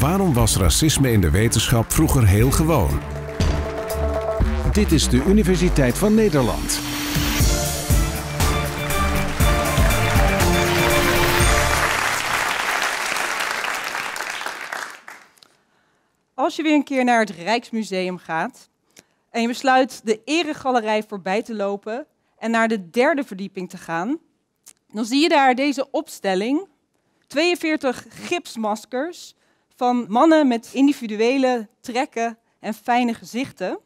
Waarom was racisme in de wetenschap vroeger heel gewoon? Dit is de Universiteit van Nederland. Als je weer een keer naar het Rijksmuseum gaat en je besluit de Eregalerij voorbij te lopen en naar de derde verdieping te gaan, dan zie je daar deze opstelling, 42 gipsmaskers van mannen met individuele trekken en fijne gezichten. En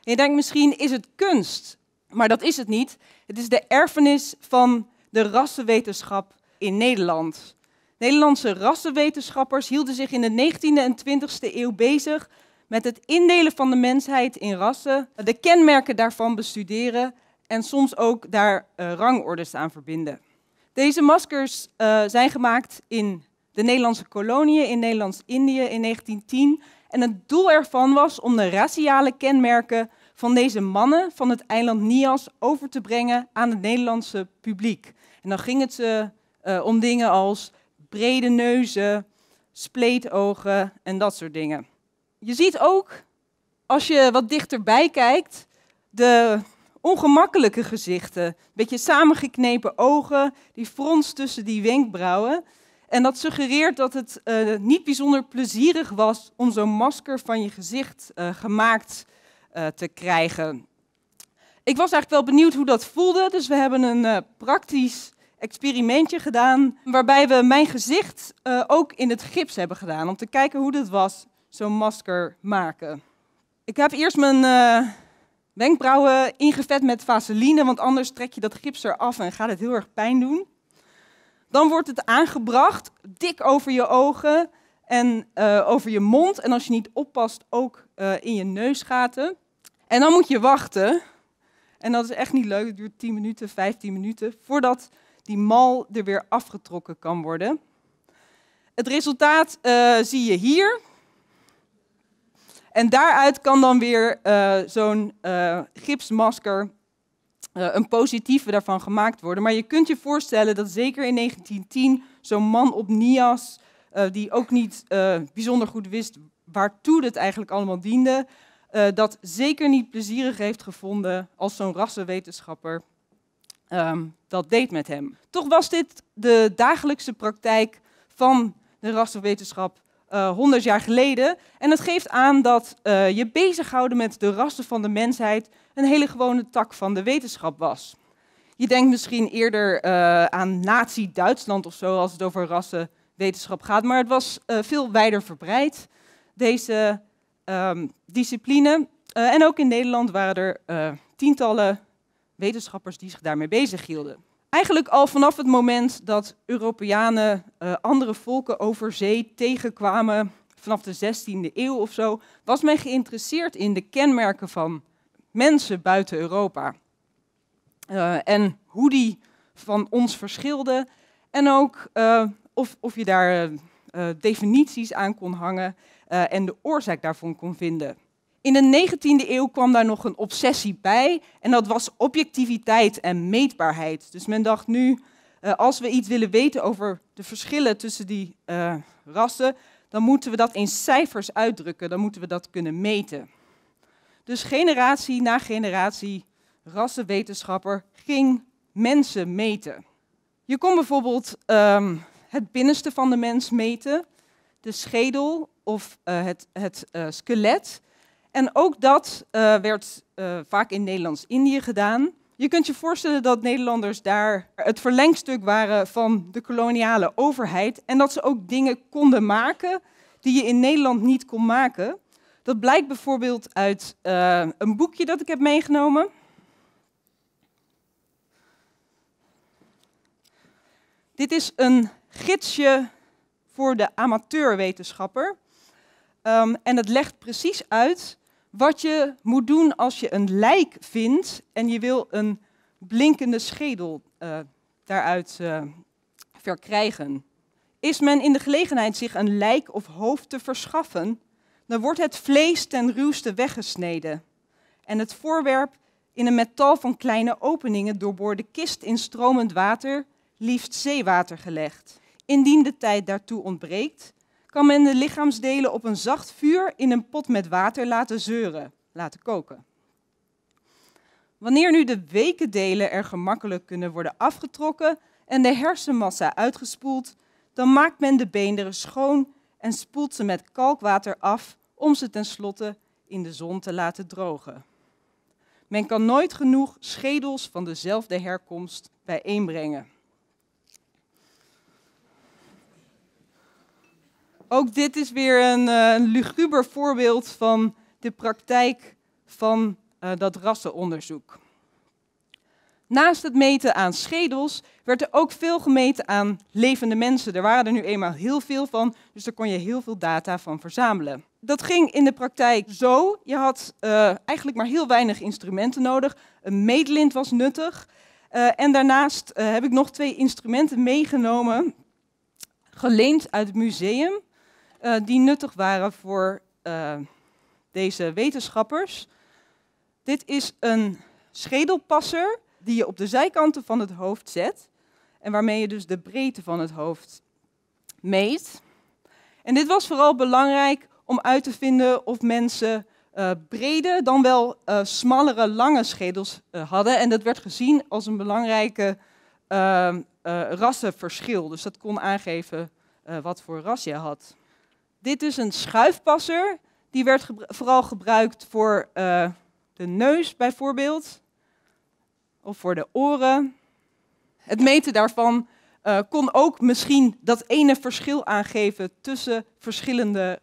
je denkt misschien is het kunst, maar dat is het niet. Het is de erfenis van de rassenwetenschap in Nederland. Nederlandse rassenwetenschappers hielden zich in de 19e en 20e eeuw bezig met het indelen van de mensheid in rassen, de kenmerken daarvan bestuderen en soms ook daar rangordes aan verbinden. Deze maskers zijn gemaakt in de Nederlandse koloniën, in Nederlands-Indië in 1910. En het doel ervan was om de raciale kenmerken van deze mannen van het eiland Nias over te brengen aan het Nederlandse publiek. En dan ging het ze om dingen als brede neuzen, spleetogen en dat soort dingen. Je ziet ook, als je wat dichterbij kijkt, de ongemakkelijke gezichten. Een beetje samengeknepen ogen, die frons tussen die wenkbrauwen. En dat suggereert dat het niet bijzonder plezierig was om zo'n masker van je gezicht gemaakt te krijgen. Ik was eigenlijk wel benieuwd hoe dat voelde, dus we hebben een praktisch experimentje gedaan, waarbij we mijn gezicht ook in het gips hebben gedaan, om te kijken hoe dat was, zo'n masker maken. Ik heb eerst mijn wenkbrauwen ingevet met vaseline, want anders trek je dat gips eraf en gaat het heel erg pijn doen. Dan wordt het aangebracht, dik over je ogen en over je mond, en als je niet oppast ook in je neusgaten. En dan moet je wachten, en dat is echt niet leuk, het duurt 10 minuten, 15 minuten, voordat die mal er weer afgetrokken kan worden. Het resultaat zie je hier. En daaruit kan dan weer zo'n gipsmasker, een positieve daarvan gemaakt worden. Maar je kunt je voorstellen dat zeker in 1910 zo'n man op Nias, die ook niet bijzonder goed wist waartoe dit eigenlijk allemaal diende, dat zeker niet plezierig heeft gevonden als zo'n rassenwetenschapper dat deed met hem. Toch was dit de dagelijkse praktijk van de rassenwetenschap 100 jaar geleden. En het geeft aan dat je bezighouden met de rassen van de mensheid een hele gewone tak van de wetenschap was. Je denkt misschien eerder aan Nazi-Duitsland of zo als het over rassenwetenschap gaat, maar het was veel wijder verbreid, deze discipline. En ook in Nederland waren er tientallen wetenschappers die zich daarmee bezighielden. Eigenlijk al vanaf het moment dat Europeanen andere volken over zee tegenkwamen, vanaf de 16e eeuw of zo, was men geïnteresseerd in de kenmerken van mensen buiten Europa. En hoe die van ons verschilden. En ook of je daar definities aan kon hangen en de oorzaak daarvan kon vinden. In de 19e eeuw kwam daar nog een obsessie bij en dat was objectiviteit en meetbaarheid. Dus men dacht nu, als we iets willen weten over de verschillen tussen die rassen, dan moeten we dat in cijfers uitdrukken, dan moeten we dat kunnen meten. Dus generatie na generatie rassenwetenschapper ging mensen meten. Je kon bijvoorbeeld het binnenste van de mens meten, de schedel of het skelet. En ook dat werd vaak in Nederlands-Indië gedaan. Je kunt je voorstellen dat Nederlanders daar het verlengstuk waren van de koloniale overheid. En dat ze ook dingen konden maken die je in Nederland niet kon maken. Dat blijkt bijvoorbeeld uit een boekje dat ik heb meegenomen. Dit is een gidsje voor de amateurwetenschapper. En het legt precies uit wat je moet doen als je een lijk vindt en je wil een blinkende schedel daaruit verkrijgen. Is men in de gelegenheid zich een lijk of hoofd te verschaffen, dan wordt het vlees ten ruwste weggesneden en het voorwerp in een met tal van kleine openingen doorboorde kist in stromend water, liefst zeewater gelegd. Indien de tijd daartoe ontbreekt, kan men de lichaamsdelen op een zacht vuur in een pot met water laten zeuren, laten koken. Wanneer nu de weke delen er gemakkelijk kunnen worden afgetrokken en de hersenmassa uitgespoeld, dan maakt men de beenderen schoon en spoelt ze met kalkwater af om ze tenslotte in de zon te laten drogen. Men kan nooit genoeg schedels van dezelfde herkomst bijeenbrengen. Ook dit is weer een luguber voorbeeld van de praktijk van dat rassenonderzoek. Naast het meten aan schedels werd er ook veel gemeten aan levende mensen. Er waren er nu eenmaal heel veel van, dus daar kon je heel veel data van verzamelen. Dat ging in de praktijk zo. Je had eigenlijk maar heel weinig instrumenten nodig. Een meetlint was nuttig. En daarnaast heb ik nog twee instrumenten meegenomen, geleend uit het museum, die nuttig waren voor deze wetenschappers. Dit is een schedelpasser die je op de zijkanten van het hoofd zet en waarmee je dus de breedte van het hoofd meet. En dit was vooral belangrijk om uit te vinden of mensen brede, dan wel smallere, lange schedels hadden. En dat werd gezien als een belangrijke rassenverschil. Dus dat kon aangeven wat voor ras je had. Dit is een schuifpasser. Die werd vooral gebruikt voor de neus bijvoorbeeld. Of voor de oren. Het meten daarvan kon ook misschien dat ene verschil aangeven tussen verschillende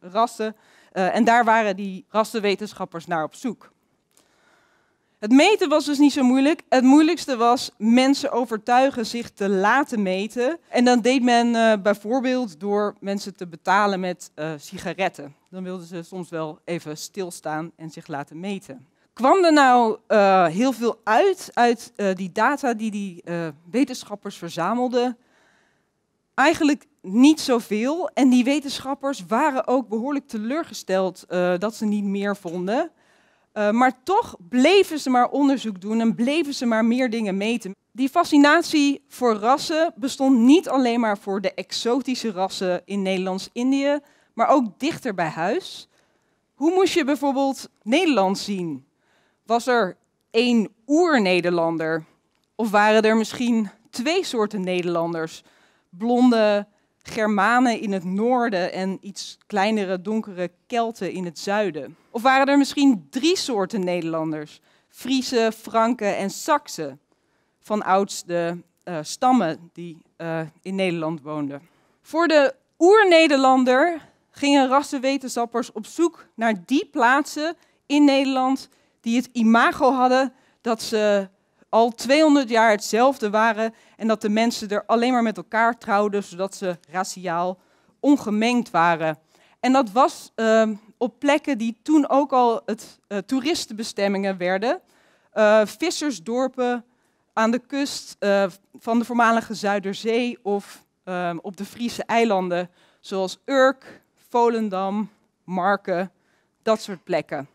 rassen. En daar waren die rassenwetenschappers naar op zoek. Het meten was dus niet zo moeilijk. Het moeilijkste was mensen overtuigen zich te laten meten. En dan deed men bijvoorbeeld door mensen te betalen met sigaretten. Dan wilden ze soms wel even stilstaan en zich laten meten. Kwam er nou heel veel uit die data die wetenschappers verzamelden? Eigenlijk niet zoveel. En die wetenschappers waren ook behoorlijk teleurgesteld dat ze niet meer vonden. Maar toch bleven ze maar onderzoek doen en bleven ze maar meer dingen meten. Die fascinatie voor rassen bestond niet alleen maar voor de exotische rassen in Nederlands-Indië, maar ook dichter bij huis. Hoe moest je bijvoorbeeld Nederland zien? Was er één oer-Nederlander? Of waren er misschien twee soorten Nederlanders? Blonde Germanen in het noorden en iets kleinere, donkere Kelten in het zuiden? Of waren er misschien drie soorten Nederlanders? Friese, Franken en Saksen, vanouds de stammen die in Nederland woonden. Voor de oer-Nederlander gingen rassenwetenschappers op zoek naar die plaatsen in Nederland die het imago hadden dat ze al 200 jaar hetzelfde waren en dat de mensen er alleen maar met elkaar trouwden, zodat ze raciaal ongemengd waren. En dat was op plekken die toen ook al toeristenbestemmingen werden. Vissersdorpen aan de kust van de voormalige Zuiderzee of op de Friese eilanden, zoals Urk, Volendam, Marken, dat soort plekken.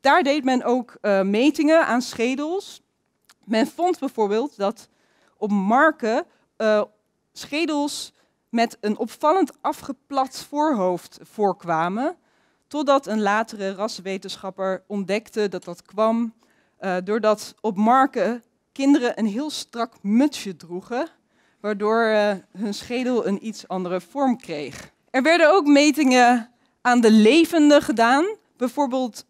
Daar deed men ook metingen aan schedels. Men vond bijvoorbeeld dat op Marken schedels met een opvallend afgeplat voorhoofd voorkwamen, totdat een latere rassenwetenschapper ontdekte dat dat kwam doordat op Marken kinderen een heel strak mutsje droegen, waardoor hun schedel een iets andere vorm kreeg. Er werden ook metingen aan de levenden gedaan, bijvoorbeeld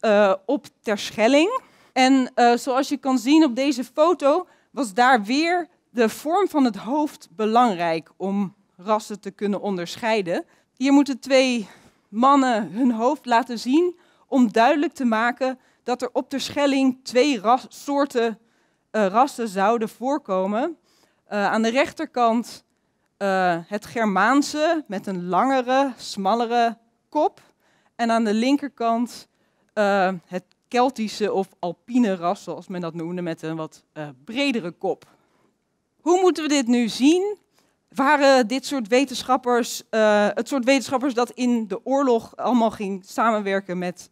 op Terschelling. En zoals je kan zien op deze foto was daar weer de vorm van het hoofd belangrijk om rassen te kunnen onderscheiden. Hier moeten twee mannen hun hoofd laten zien om duidelijk te maken dat er op Terschelling twee soorten rassen zouden voorkomen. Aan de rechterkant het Germaanse met een langere, smallere kop. En aan de linkerkant het Keltische of alpine ras, zoals men dat noemde, met een wat bredere kop. Hoe moeten we dit nu zien? Waren dit soort wetenschappers het soort wetenschappers dat in de oorlog allemaal ging samenwerken met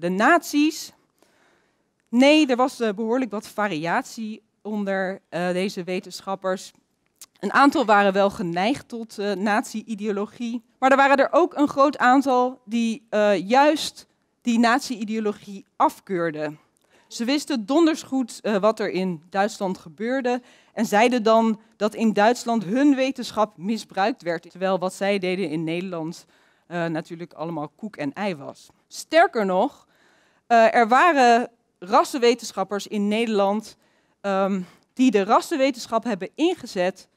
de nazi's? Nee, er was behoorlijk wat variatie onder deze wetenschappers. Een aantal waren wel geneigd tot nazi-ideologie, maar er waren er ook een groot aantal die juist die nazi-ideologie afkeurden. Ze wisten donders goed wat er in Duitsland gebeurde en zeiden dan dat in Duitsland hun wetenschap misbruikt werd, terwijl wat zij deden in Nederland natuurlijk allemaal koek en ei was. Sterker nog, er waren rassenwetenschappers in Nederland die de rassenwetenschap hebben ingezet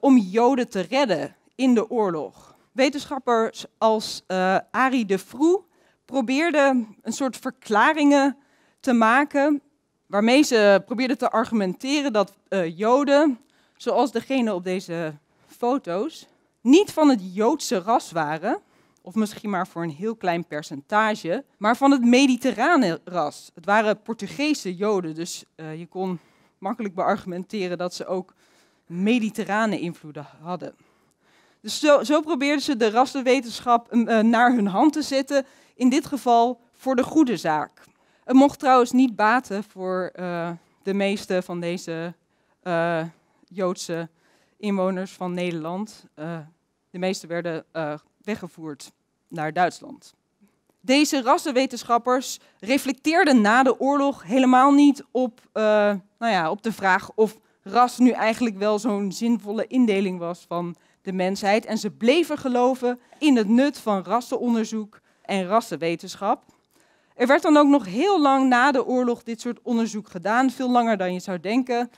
om Joden te redden in de oorlog. Wetenschappers als Arie de Vrouw probeerden een soort verklaringen te maken waarmee ze probeerden te argumenteren dat Joden, zoals degene op deze foto's, niet van het Joodse ras waren, of misschien maar voor een heel klein percentage, maar van het mediterrane ras. Het waren Portugese Joden, dus je kon makkelijk beargumenteren dat ze ook mediterrane invloeden hadden. Dus zo probeerden ze de rassenwetenschap naar hun hand te zetten, in dit geval voor de goede zaak. Het mocht trouwens niet baten voor de meeste van deze Joodse inwoners van Nederland. De meeste werden weggevoerd naar Duitsland. Deze rassenwetenschappers reflecteerden na de oorlog helemaal niet op, op de vraag of ras nu eigenlijk wel zo'n zinvolle indeling was van de mensheid. En ze bleven geloven in het nut van rassenonderzoek en rassenwetenschap. Er werd dan ook nog heel lang na de oorlog dit soort onderzoek gedaan, veel langer dan je zou denken.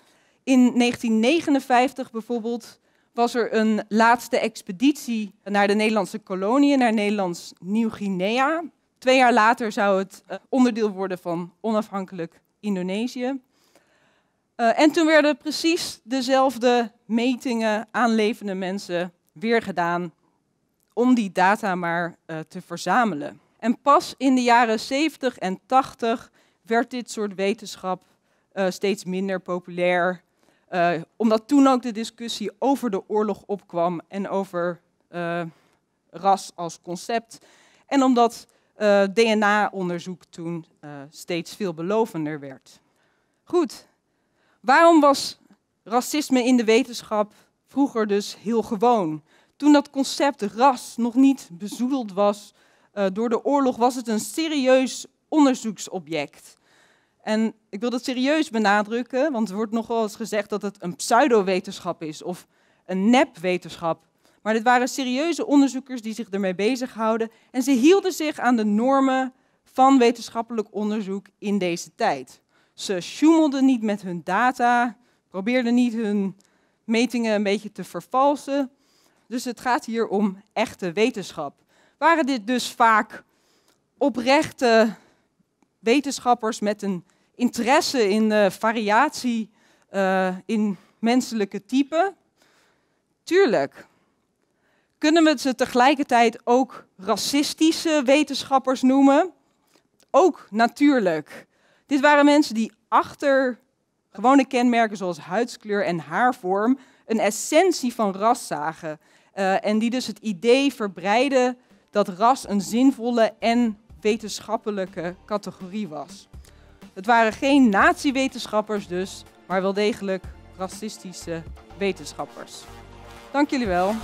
In 1959 bijvoorbeeld was er een laatste expeditie naar de Nederlandse koloniën, naar Nederlands Nieuw-Guinea. 2 jaar later zou het onderdeel worden van onafhankelijk Indonesië. En toen werden precies dezelfde metingen aan levende mensen weer gedaan om die data maar te verzamelen. En pas in de jaren 70 en 80 werd dit soort wetenschap steeds minder populair. Omdat toen ook de discussie over de oorlog opkwam en over ras als concept. En omdat DNA-onderzoek toen steeds veelbelovender werd. Goed, waarom was racisme in de wetenschap vroeger dus heel gewoon? Toen dat concept ras nog niet bezoedeld was door de oorlog, was het een serieus onderzoeksobject. En ik wil dat serieus benadrukken, want er wordt nogal eens gezegd dat het een pseudowetenschap is of een nepwetenschap. Maar dit waren serieuze onderzoekers die zich ermee bezighouden en ze hielden zich aan de normen van wetenschappelijk onderzoek in deze tijd. Ze sjoemelden niet met hun data, probeerden niet hun metingen een beetje te vervalsen. Dus het gaat hier om echte wetenschap. Waren dit dus vaak oprechte wetenschappers met een interesse in variatie in menselijke typen? Tuurlijk. Kunnen we ze tegelijkertijd ook racistische wetenschappers noemen? Ook natuurlijk. Dit waren mensen die achter gewone kenmerken zoals huidskleur en haarvorm een essentie van ras zagen. En die dus het idee verbreidden dat ras een zinvolle en wetenschappelijke categorie was. Het waren geen nazi-wetenschappers dus, maar wel degelijk racistische wetenschappers. Dank jullie wel.